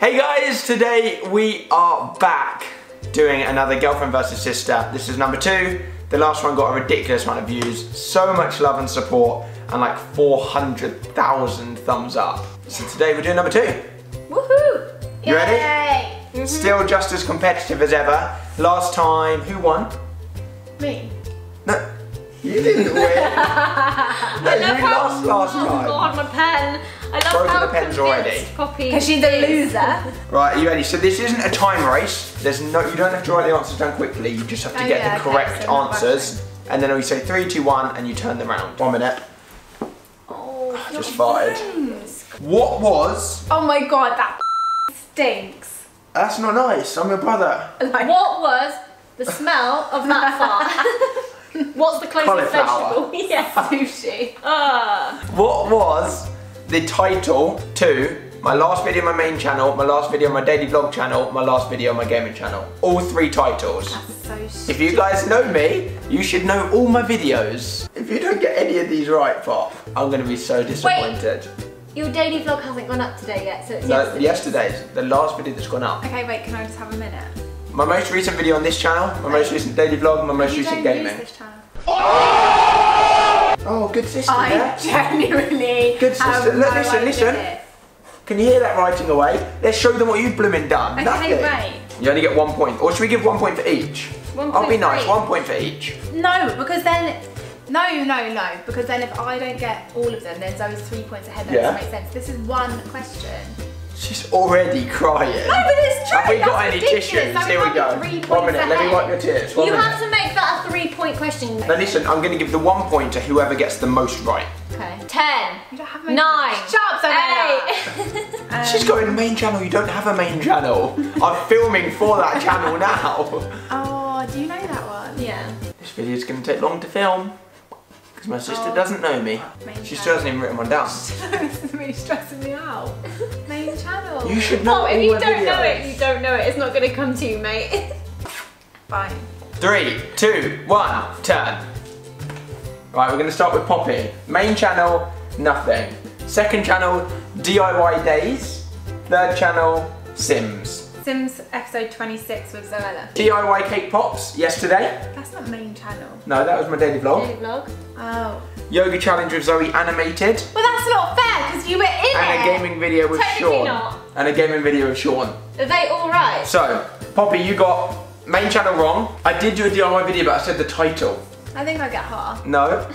Hey guys, today we are back doing another girlfriend versus sister. This is number 2. The last one got a ridiculous amount of views, so much love and support, and like 400,000 thumbs up. So today we're doing number 2. Woohoo! You ready? Mm-hmm. Still just as competitive as ever. Last time, who won? Me. No, you didn't win. No, you lost last time. Oh God, my pen. I love broken how the pens already. Because she's a loser. Right, are you ready? So this isn't a time race. There's no, you don't have to write the answers down quickly. You just have to get the correct answers, and then we say 3, 2, 1, and you turn them round. 1 minute. Oh, just farted. What was? Oh my God, that stinks. That's not nice. I'm your brother. Like, what was the smell of that fart? What's the closest vegetable? Yes, sushi. What was the title to my last video on my main channel, my last video on my daily vlog channel, my last video on my gaming channel? All 3 titles. That's so if you guys know me, you should know all my videos. If you don't get any of these right, Pop, I'm going to be so disappointed. Wait, your daily vlog hasn't gone up today yet, so it's yesterday's. The last video that's gone up. Okay, wait, can I just have a minute? My most recent video on this channel, my most recent daily vlog, my most recent gaming. This channel. Oh! Oh, good sister. I genuinely. Good sister. Look, listen. Can you hear that writing away? Let's show them what you've blooming done. Okay, nothing. Right. You only get 1 point. Or should we give 1 point for each? 1 point. I'll be nice. 1 point for each. No, because then. No. Because then if I don't get all of them, then Zoe's 3 points ahead. That doesn't make sense. This is one question. She's already crying. No, but it's true. Have we got any tissues? Here we go. 1 minute. Let me wipe your tears. You have to make that a 3-point question. Now listen, I'm going to give the 1 point to whoever gets the most right. Okay. 10. You don't have a 9. Shut up, Zoella. 8. She's got a main channel. You don't have a main channel. I'm filming for that channel now. Oh, do you know that one? Yeah. This video is going to take long to film. Because my sister doesn't know me. She still hasn't even written one down. This is really stressing me out. Main channel. You should know it. If you don't know it, you don't know it. It's not going to come to you, mate. Fine. 3, 2, 1, turn. Right, we're going to start with Poppy. Main channel, nothing. Second channel, DIY days. Third channel, Sims. Sims episode 26 with Zoella. DIY cake pops yesterday. That's not main channel. No, that was my daily vlog. Daily vlog. Oh. Yoga challenge with Zoe animated. Well, that's not fair because you were in it. And a gaming video with Sean. And a gaming video with Sean. Are they all right? So, Poppy, you got main channel wrong. I did do a DIY video, but I said the title. I think I get half. No.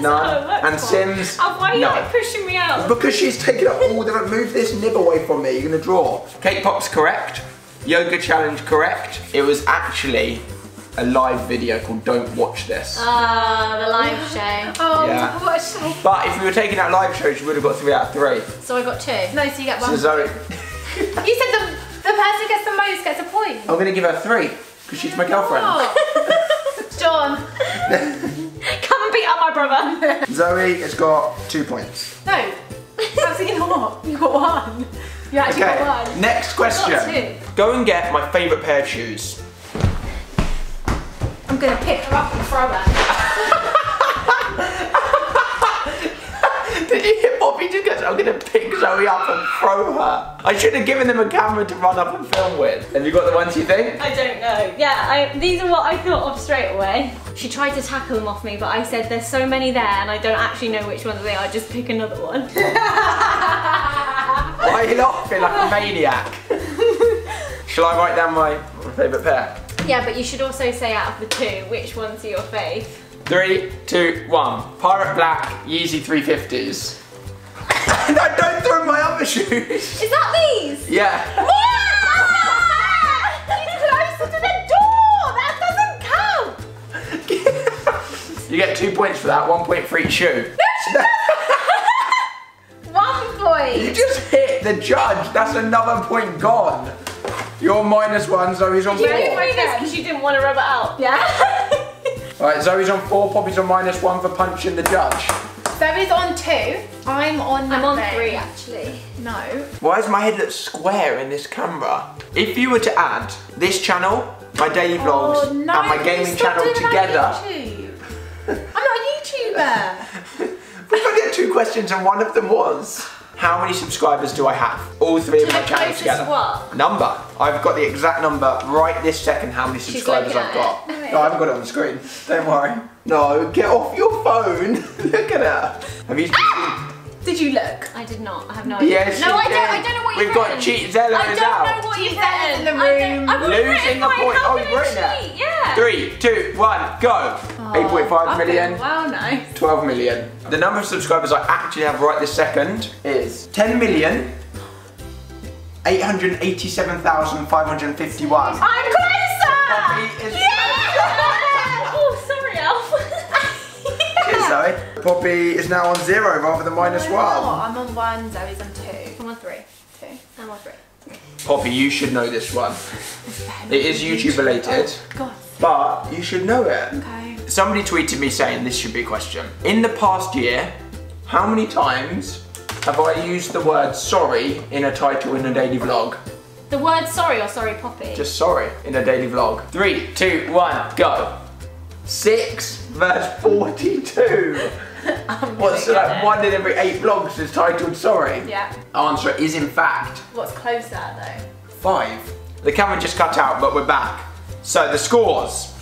No. And Sims. Oh, why are you like pushing me out? Because she's taking up all the. Move this nib away from me. You're gonna draw. Cake pops correct. Yoga challenge correct. It was actually a live video called "Don't Watch This." Ah, the live show. Oh, yeah. What a show. But if we were taking out live shows, you would have got 3 out of 3. So I got 2. No, so you get 1. So Zoe. You said the person who gets the most gets a point. I'm gonna give her 3 because she's my girlfriend. John. Come and beat up my brother. Zoe has got 2 points. No, absolutely not. You got 1. You actually got 1. Next question. Go and get my favourite pair of shoes. I'm going to pick her up and throw her. Did you hear Poppy just go, I'm going to pick Zoe up and throw her? I should have given them a camera to run up and film with. Have you got the ones you think? I don't know. Yeah, these are what I thought of straight away. She tried to tackle them off me, but I said there's so many there and I don't actually know which ones they are, just pick another one. Why are you laughing like a maniac? Shall I write down my favourite pair? Yeah, but you should also say out of the 2, which ones are your fave? 3, 2, 1. Pirate Black, Yeezy 350s. And I don't throw my other shoes. Is that these? Yeah. Ah! You're closer to the door. That doesn't count. You get 2 points for that. 1 point for each shoe. No, 1 point. You just hit the judge. That's another point gone. You're -1. Zoe's on 4. You didn't do this because you didn't want to rub it out. Yeah. Alright, Zoe's on 4. Poppy's on -1 for punching the judge. Zoe's on 2. I'm on 3 actually. No. Why does my head look square in this camera? If you were to add this channel, my daily vlogs, and my gaming channel together. YouTube. I'm not a YouTuber. We've only had 2 questions and one of them was. how many subscribers do I have? All three of my channels together. What? Number. I've got the exact number right this second how many subscribers I've got. No, I haven't got it on the screen. Don't worry. No, get off your phone. Look at her. Have you... Did you look? I did not. I have no idea. Yes, no, I don't know what you've written. We've got cheat Zoella is out. I don't know what you've written. In the room. I've losing the point. Oh, you've written it. Yeah. 3, 2, 1, go. Oh, 8.5 million. Wow, nice. 12 million. The number of subscribers I actually have right this second is 10,887,551. I'm closer. Poppy is yeah. Oh, sorry, Elf. Cheers, Zoe. Poppy is now on 0 rather than -1. I'm on 1, Zoe's on 2. I'm on 3. 2. I'm on 3. Poppy, you should know this one. It is YouTube related. Oh, God. But you should know it. Okay. Somebody tweeted me saying this should be a question. In the past year, how many times have I used the word sorry in a title in a daily vlog? The word sorry or sorry Poppy? Just sorry in a daily vlog. 3, 2, 1, go. 6 verse 42. What's so like 1 in every 8 vlogs is titled sorry? Yeah. Answer is in fact. What's closer though? 5. The camera just cut out, but we're back. So the scores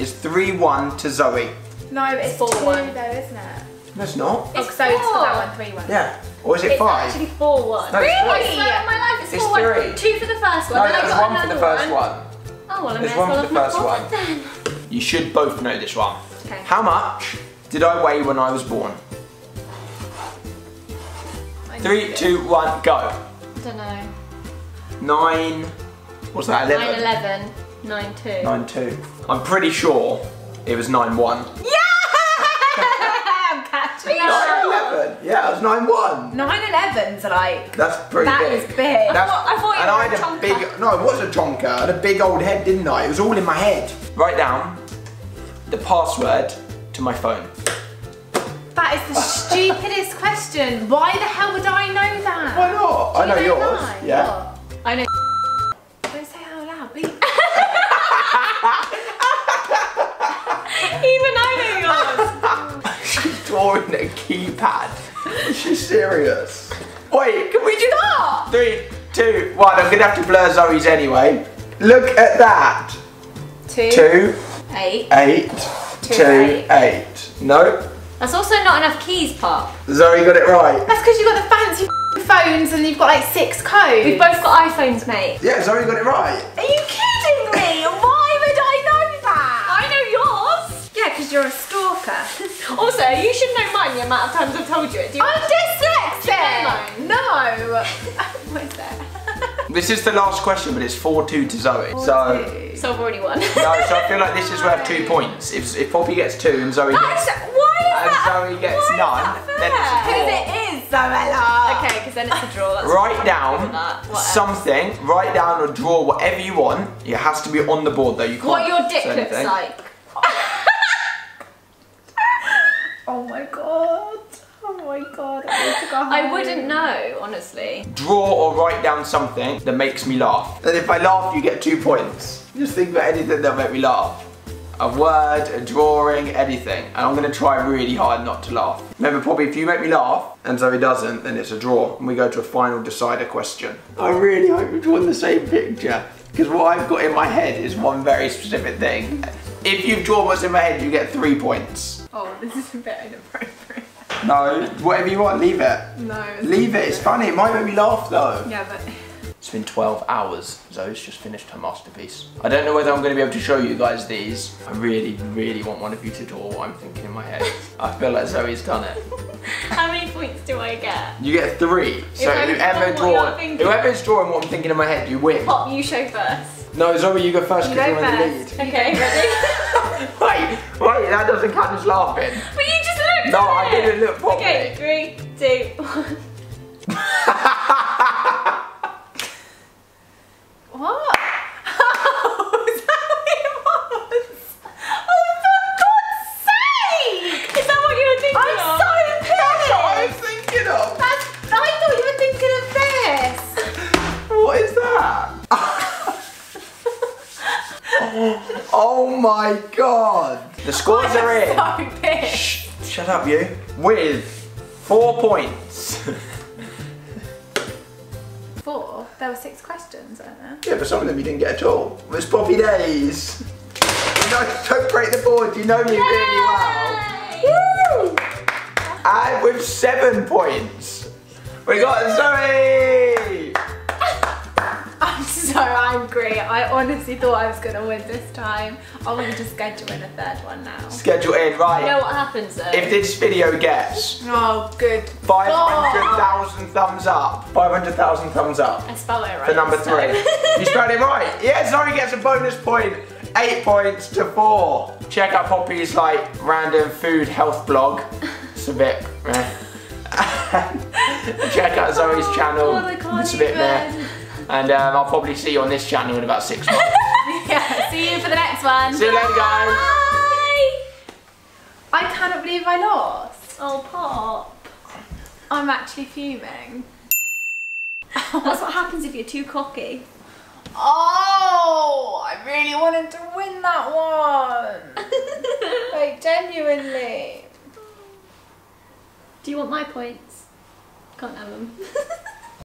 is 3-1 to Zoe. No, it's 4-1 though, isn't it? No, it's not. It's so it's for that one, 3-1. Yeah. Or is it 5? It's actually 4-1. No, really? I swear on my life, it's 4-1. 2 for the first one. No, then there's 1 for the first one. Oh, well, there's 1 for the first one. Then. You should both know this one. Okay. How much did I weigh when I was born? 3, 2, 1, go. I don't know. 9. What's that? 11. 9.2. 9.2. I'm pretty sure it was 9.1. Yeah! I'm catching up. 9.11. Yeah, it was 9.1. 9.11's like. That's pretty big. That is big. I thought you were a chonker. No, it was a chonker. I had a big old head, didn't I? It was all in my head. Write down the password to my phone. That is the stupidest question. Why the hell would I know that? Why not? I know yours. Mine? Yeah. What? I know. Don't say it out loud, please. Even I know yours. She's drawing a keypad. She's serious. Wait, can we just stop? 3, 2, 1. I'm gonna have to blur Zoe's anyway. Look at that. 2, 8, 2, 8. No. That's also not enough keys, Pop. Zoe got it right. That's because you got the fancy phones and you've got like 6 codes. We've both got iPhones, mate. Yeah, Zoe got it right. Are you kidding me? Why would I know that? I know yours. Yeah, because you're a stalker. Also, you should know mine the amount of times I've told you it. I'm dyslexic. Do you know mine? No. Where's that? This is the last question, but it's 4-2 to Zoe. So I've already won. No, so I feel like this is worth 2 points. If Poppy gets 2 and Zoe gets none, then it's a draw. Because it is Zoella. Okay, because then it's a draw. That's write down something. Write down or draw whatever you want. It has to be on the board though. You can't. What your dick looks like. Oh my god. Oh my god, I wouldn't know, honestly. Draw or write down something that makes me laugh. And if I laugh, you get 2 points. Just think about anything that'll make me laugh. A word, a drawing, anything. And I'm gonna try really hard not to laugh. Remember, Poppy, if you make me laugh, and Zoe doesn't, then it's a draw. And we go to a final decider question. I really hope you've drawn the same picture. Because what I've got in my head is one very specific thing. If you've drawn what's in my head, you get 3 points. Oh, this is a bit inappropriate. No, whatever you want, leave it. No. Leave it, it's funny, it might make me laugh though. Yeah, but... It's been 12 hours. Zoe's just finished her masterpiece. I don't know whether I'm gonna be able to show you guys these. I really, really want one of you to draw what I'm thinking in my head. I feel like Zoe's done it. How many points do I get? You get 3. So whoever's drawing what I'm thinking in my head, you win. Pop, you show first. No, Zoe, you go first because you're in the lead. Okay, ready? wait, that doesn't count as laughing. But you just no, I didn't look properly. Okay, 3, 2, 1. What? Oh, is that what it was? Oh, for God's sake! Is that what you were thinking of? I'm so pissed! That's what I was thinking of. I thought you were thinking of this. What is that? Oh my God. The scores are in. I'm so pissed. Shut up, you. With 4 points, There were 6 questions, weren't there? Yeah, but some of them you didn't get at all. It was Poppy Days. No, don't break the board, you know me really well. Woo! And with 7 points, we got Zoe! I'm so angry. I honestly thought I was going to win this time. I want to schedule in a 3rd one now. Schedule in, right. You know what happens though? If this video gets... Oh, good. 500,000 thumbs up. 500,000 thumbs up. I spelled it right. For number 3. You spelled it right. Yeah, Zoe gets a bonus point. 8 points to 4. Check out Poppy's like random food health blog. It's a bit. Check out Zoe's channel. It's a bit meh. And I'll probably see you on this channel in about 6 months. Yeah. See you for the next one. See you later, guys. Bye. I cannot believe I lost. Oh, Pop. I'm actually fuming. That's what happens if you're too cocky. Oh, I really wanted to win that one. Like, genuinely. Do you want my points? Can't have them.